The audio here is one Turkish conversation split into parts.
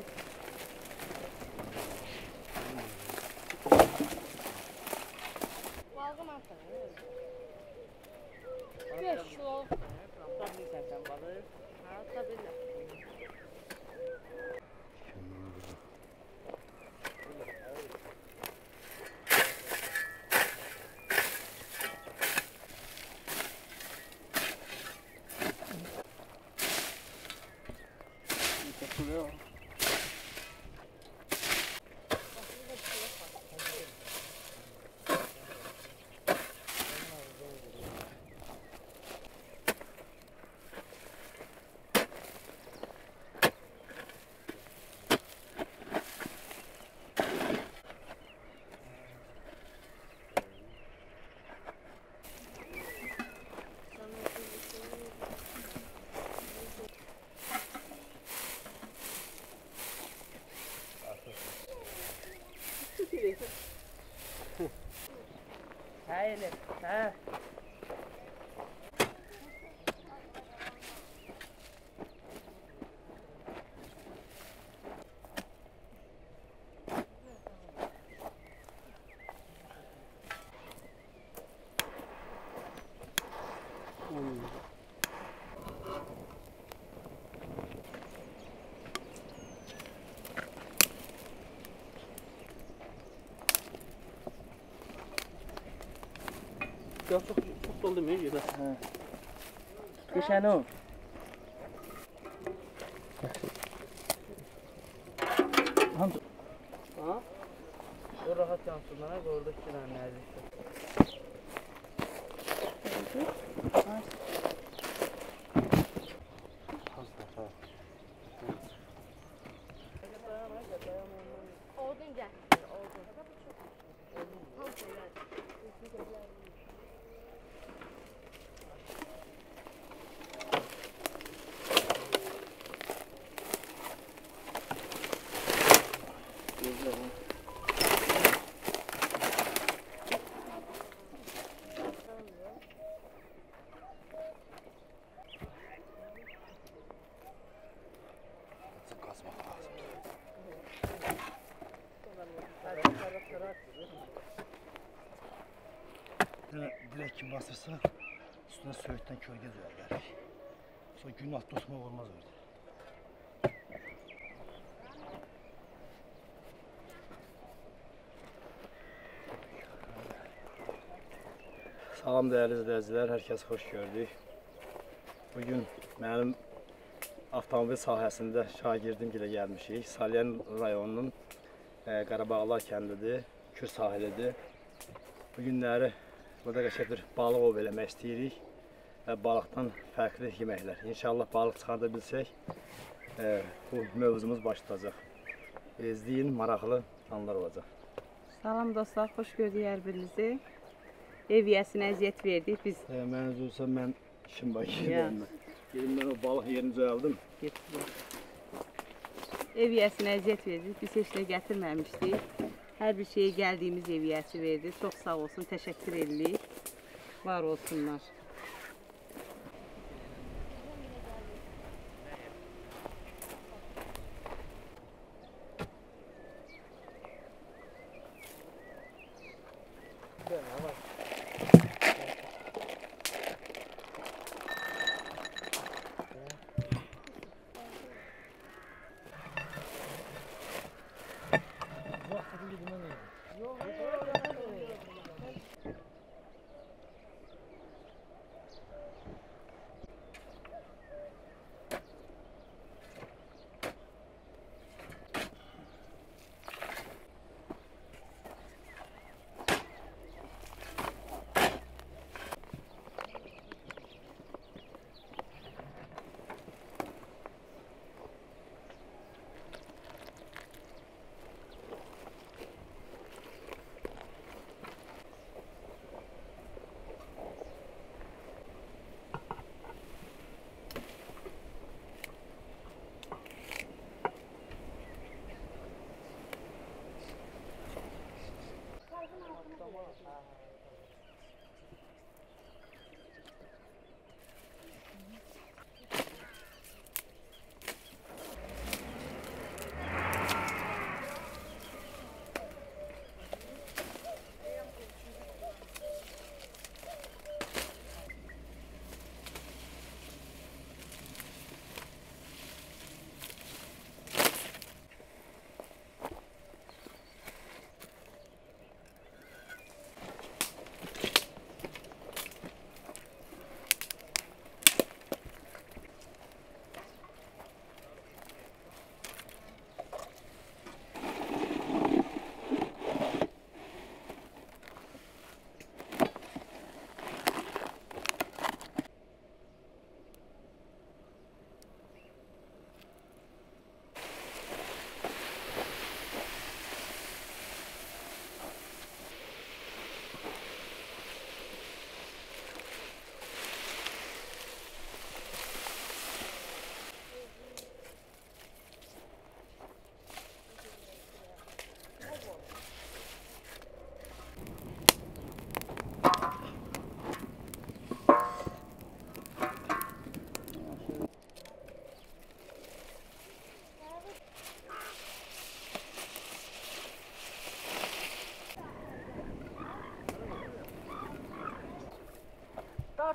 Okay. Hayır, ha. Çok doldum ya da. Ha. Köşen o. Hamza. Ha? O rahat yansınlar oradaki neredeyse. Direkt kim basırsa üstüne söğütten kölge duyarlar. Sonra günün altı oturmak olmaz orada. Salam değerli izleyiciler, herkes hoş gördük. Bugün benim avtomobil sahəsində şagirdim ilə gəlmişik. Salyan rayonunun Qarabağlar kəndidir, Kür sahilidir. Bu günləri burada qəşəng bir balıq ov eləmək istəyirik və balıqdan fərqli yeməklər. İnşallah balıq çıxarda bilsək, bu mövzumuz başlayacaq. İzləyin, maraqlı anlar olacaq. Salam dostlar, xoş gördük hər birinizi. Ev yiyəsinə əziyyət verdik biz. Mən özü olsam, mən işim bakıyım. Gelimden o balık yerinize aldım. Getirdim. Eviyesine əziyyət verdik. Biz heç nə gətirməmişdik. Hər bir şeye geldiğimiz eviyesi verdi. Çox sağ olsun. Teşekkür edirik. Var olsunlar.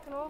Sakin ol.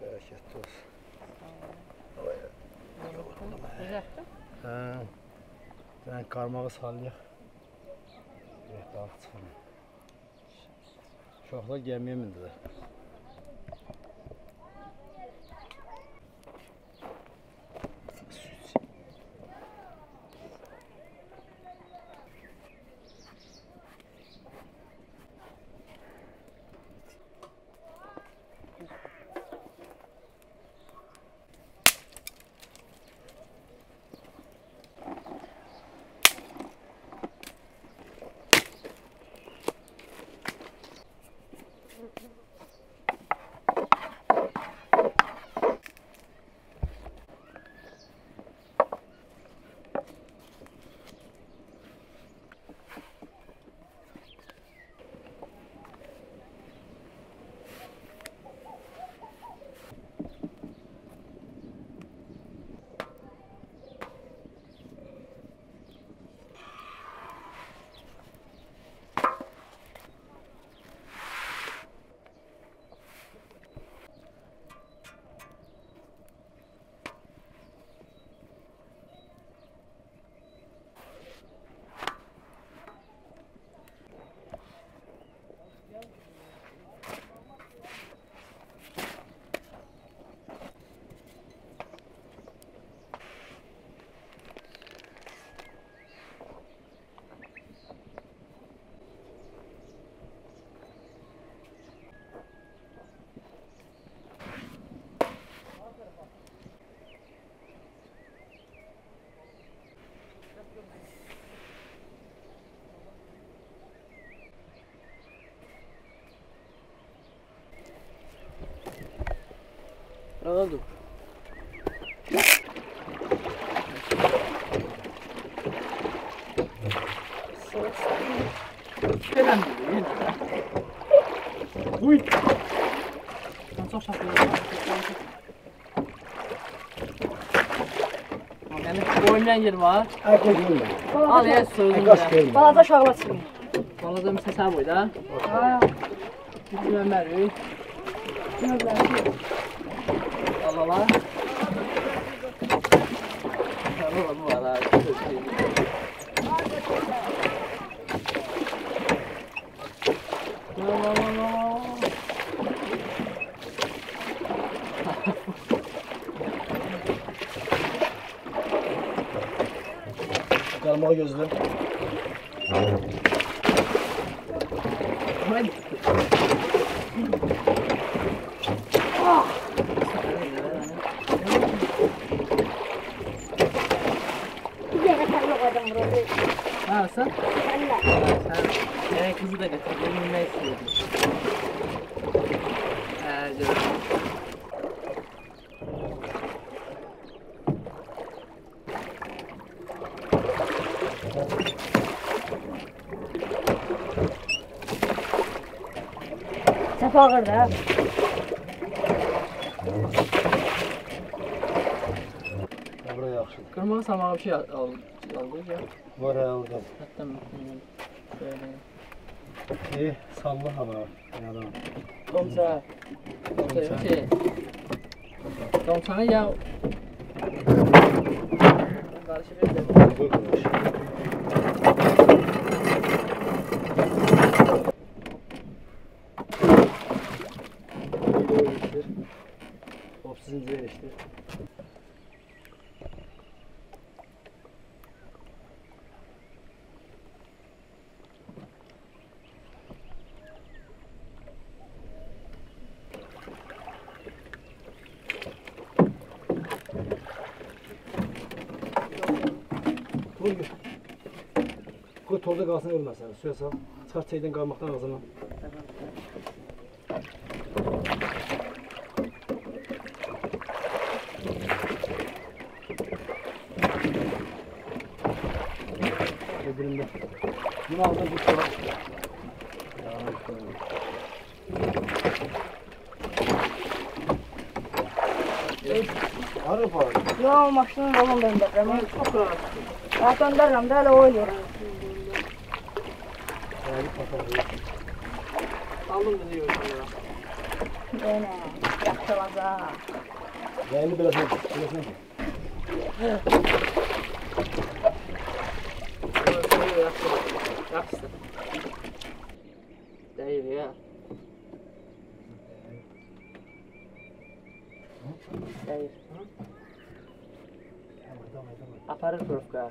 Bərəkət olsun. Düzəltdin? Hə. Mən qarmağı salıyaq. Rəhbər çıxın. Uşaqlar gəmiyə mindilər. Anladım. Selam. Uy. Ben çok şaşırdım. Yani boyundan yerim var. Al ya sözünü. Balaca şağla çıkın. Balaca müsəsə boyda. Ha. Bütün ömrü. Bütün ömrü. Valla. Tamam valla. Valla. Karmağa gözle. Hadi. Ha sen? Sen kızı da getirdim, ne istiyordun? Canım. Çapa ağırdı ha? Buraya yaxşı. Kırmağı samağa bir şey aldım. Var aldım. Hatta böyle. Sallı hava. Yalan. Domça. Domçanı ya. Hopsuzun zeyiştir. Orada qalsın ölməsən, suya sal, çıxar çəkdən qalmaqdan ağzına. Bunu aldım bu soru. Arı var. Yo maşının rolum benim de. Ben çok rahat. Zaten derlem de hele oynuyor. Aldım bizi yürüyorum ya. Beni yakışamaz ha. Beni biraz önce. Yaxşı. Değil ya. Değil. Aparır profka.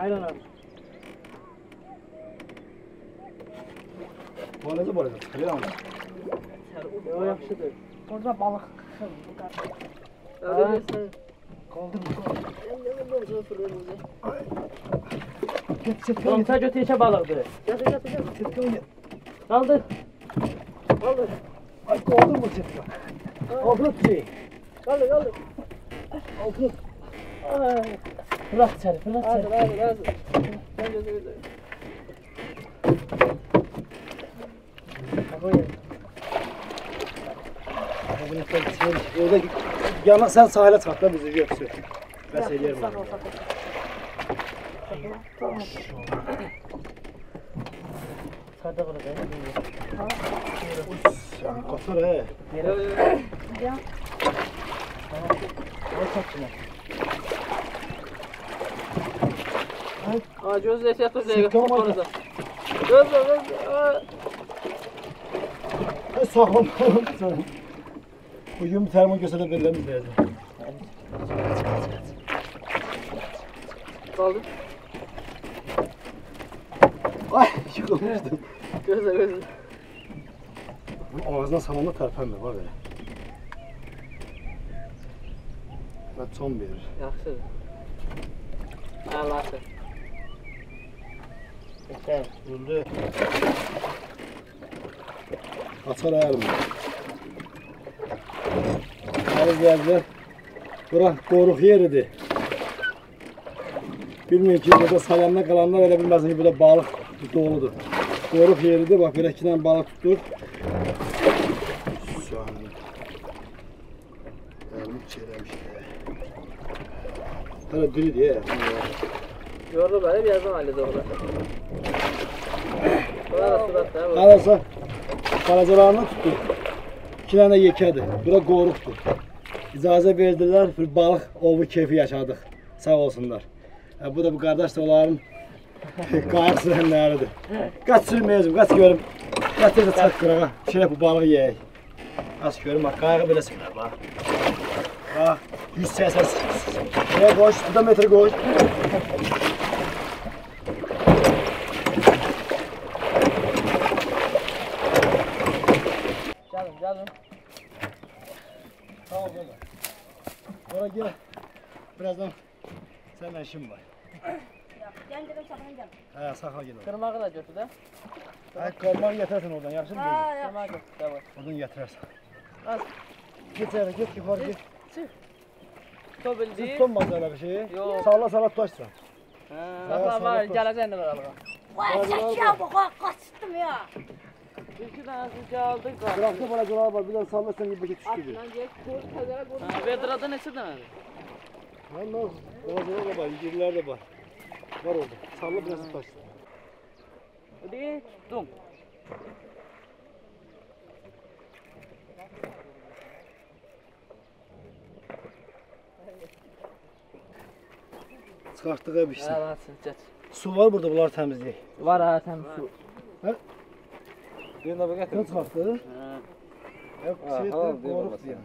Ayran abi. Balası balası. Biliyor musun? O yaxşıdır. Orada balıq xır. Öldürürsən. Qaldır qaldır. Qomça götür içə balıqdır. Gətir. Qaldır. Qaldır. Ay qaldır bu çəpkə. Qaldır. Qaldır. Qaldır. Ay. Bırak içəri, bırak içəri. Hadi. Sən gözlə. Qoy. Orada yana sen sahile çatla bizi görsün. Bəs eləyir bunu. Sadaq orada. Ha. Qatar ha. Ya. Ha, gözlə çatır dəqiqə orada. Gözlə. Ay sağ ol. Uyum termo gösterip verilemez derdi. Kaldır. Ay yıkılmıştım. Gözle. Ağzına samanla terpenme var böyle. Ve son verir. Yaxşıdır. Allah'ım. Yeter. Buldu. Açar ayarım. Geldiler. Bura qoruq yeridir. Bilmiyorum ki burada salyanda kalanlar öyle bilmezsin ki burada balık doludur. Qoruq yeridir. Bak böyle iki tane balık tutur. Hala diri diye. Yorulur böyle birazdan halde orada. Kalasa kalacalarını tuttu. İki tane yekədir. Bura qoruqdur. İcazə verdilər, bir balıq ovu keyfi yaşadıq. Sağ olsunlar. Bu da bu qardaş da onların qayıq sürənləridir. Qaç sürməyəcəm, qaç görüm. Qaç tezə çat qırağa, şirək bu balığı yeyək. Qaç görüm, bak qayığı belə sürlər, bak. Bak, 180. Şirək qoş, bu da metri qoş. Gəlin. Sağ ol baba. Bura gel. Birazdan sənin işin var. Gəlin dedim saxana gel. Hə, saxana gel. Qırmağı da götür də. Hə, qırmağı yetirsən oradan, yaxşı mı? Hə, qırmağı götür də var. Oradan yetirərsən. Az. Get evə, get ki, var get. Çıx. Tutub bildi. Tutmaz elə bir şey. Sağla tutaşsan. Hə, baba gələcək indi aralığa. Vay, çəkə bax, qaçdım ya. İki tanesi aldık. Bıraktı bana canavar var. Biraz sallarsan gibi paket düştü gibi. Vedrada nesi demedi? Valla canavar da var. Yigirler de var. Var oldu. Salla biraz taşla. Hadi tuttum. Çıkarttık hep işte. Su var burada. Bunlar temizleyik. Var ha temiz su. Hə? Yine de bir getirdim. Kaç baktı? Hep qorux deyəm.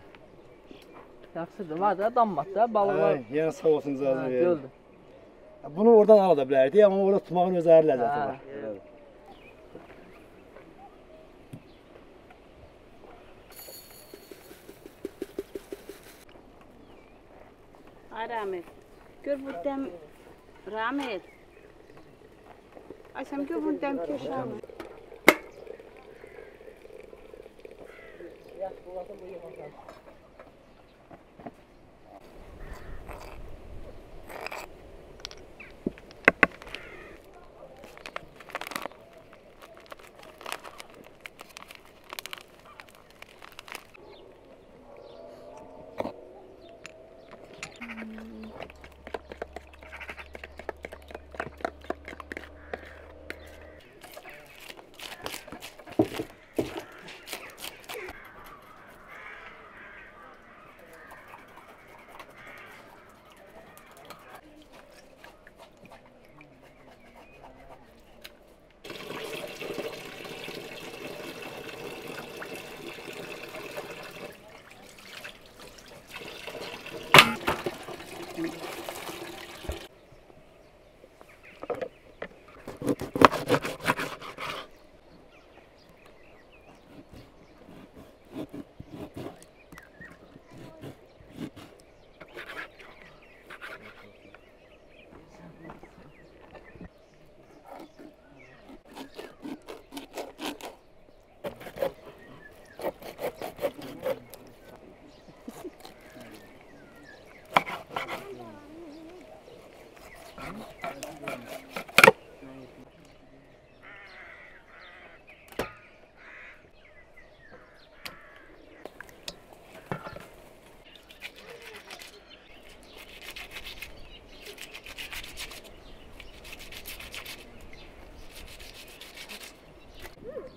Yaxşıdır, var da dammat da, balıqlar. Yəni sağ olsun icazə verir. Bunu oradan ala da bilərdik, amma orada tutmağın öz ayrı ləzzəti var. Ay Ramil, gör buradan Ramil. Aysam gör buradan keş Ramil.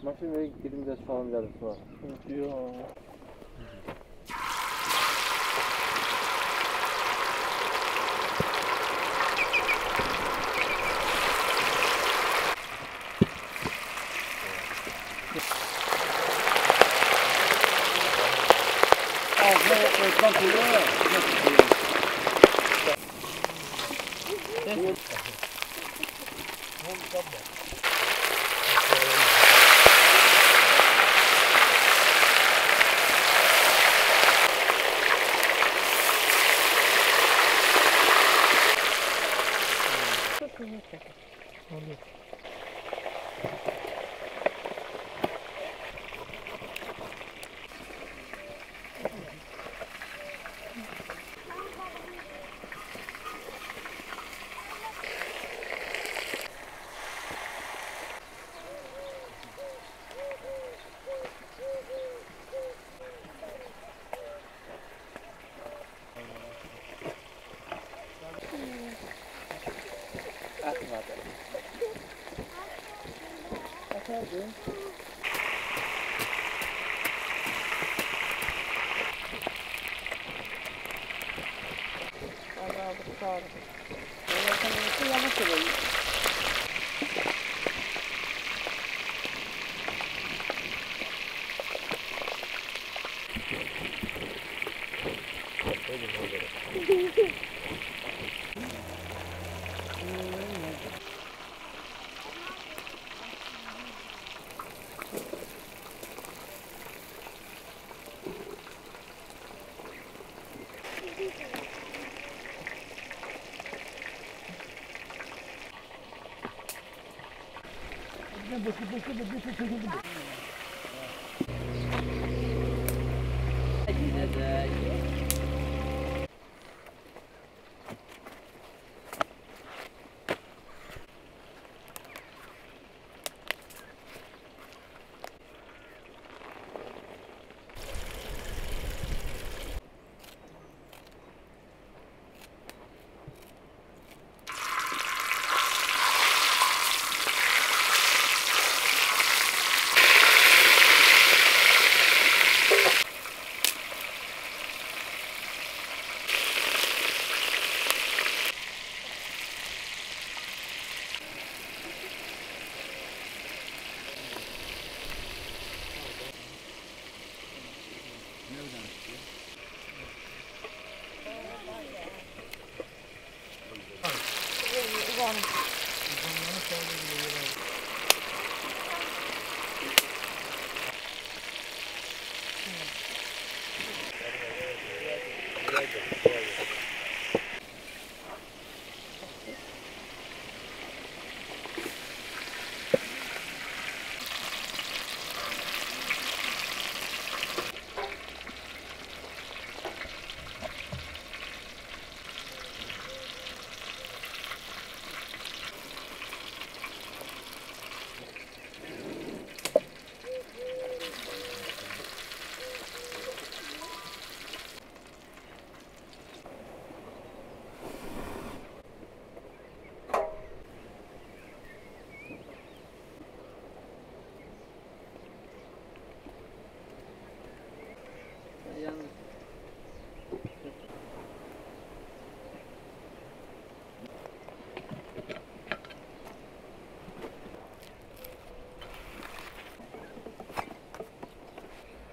Maşinaya gidelim de salam geldim sonra.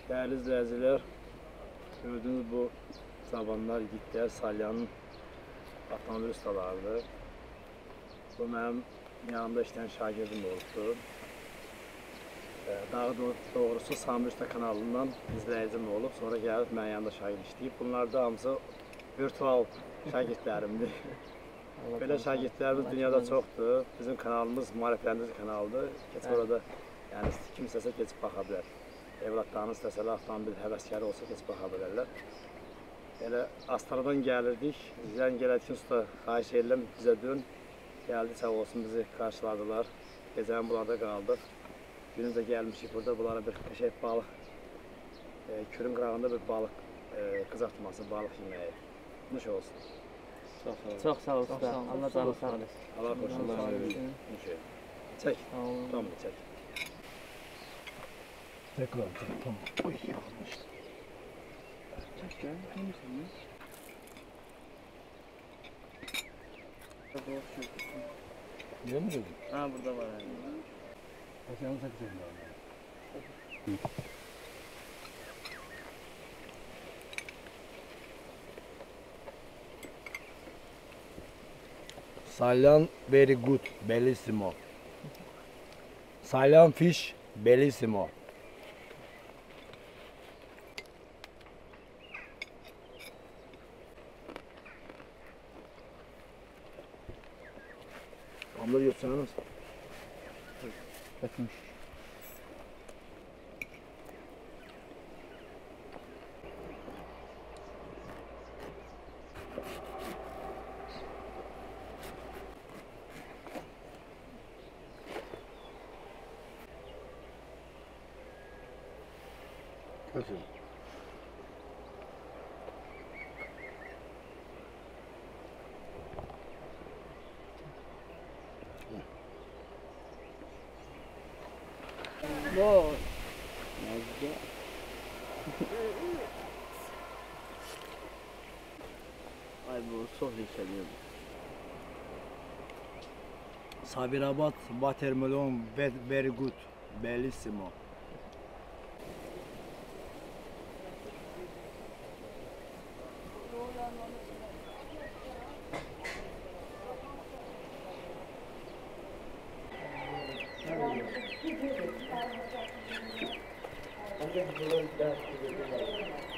Değerli izleyiciler, gördüğünüz bu sabanlar gittiler, Salyanın atamalı ustalardır. Bu mənim yanımda işləyən şagirdim olubdur. Daha doğrusu Samir Usta kanalından izləyicim olub, sonra gəlib mənim yanımda şagird işləyib. Bunlar da hamısı virtual şagirdlərimdir. Belə şagirdlərimiz dünyada çoxdur. Bizim kanalımız maarifləndici kanaldır. Keçib orada, yəni kim istəsə keçib baxa bilər. Evlatlarını istəsələr, avtomobil həvəskəri olsa keçib baxa bilərlər. Elə Astaradan gəlirdik, zəng elədik usta, xahiş edirəm, bizə dön. Gəldi, sağ olsun, bizi qarşıladılar. Gecəni bunlarda qaldıq. Günümüzə gəlmişik burada, bunlara bir qəşəng balıq, Kürün qırağında bir balıq qızartması, balıq yeməyi. Nuş olsun. Çox sağ olsun, Allah canı sağ olsun. Allah xoşuna qalsın. Çək, tam bu, çək. Tekrar tamam. Oy yanlış. Tekrar temizliyiz. Niye mi dedin? Ha burada var yani. Bak yanlış akıcayım daha. Salyan very good, bellissimo. Salyan fish, bellissimo. Hamları götürsen nasıl? Etmiş. Nasıl? Boy. Nice job. Ay bu çok yükseliyor. Sabirabad watermelon very good, bellissimo. I think the world does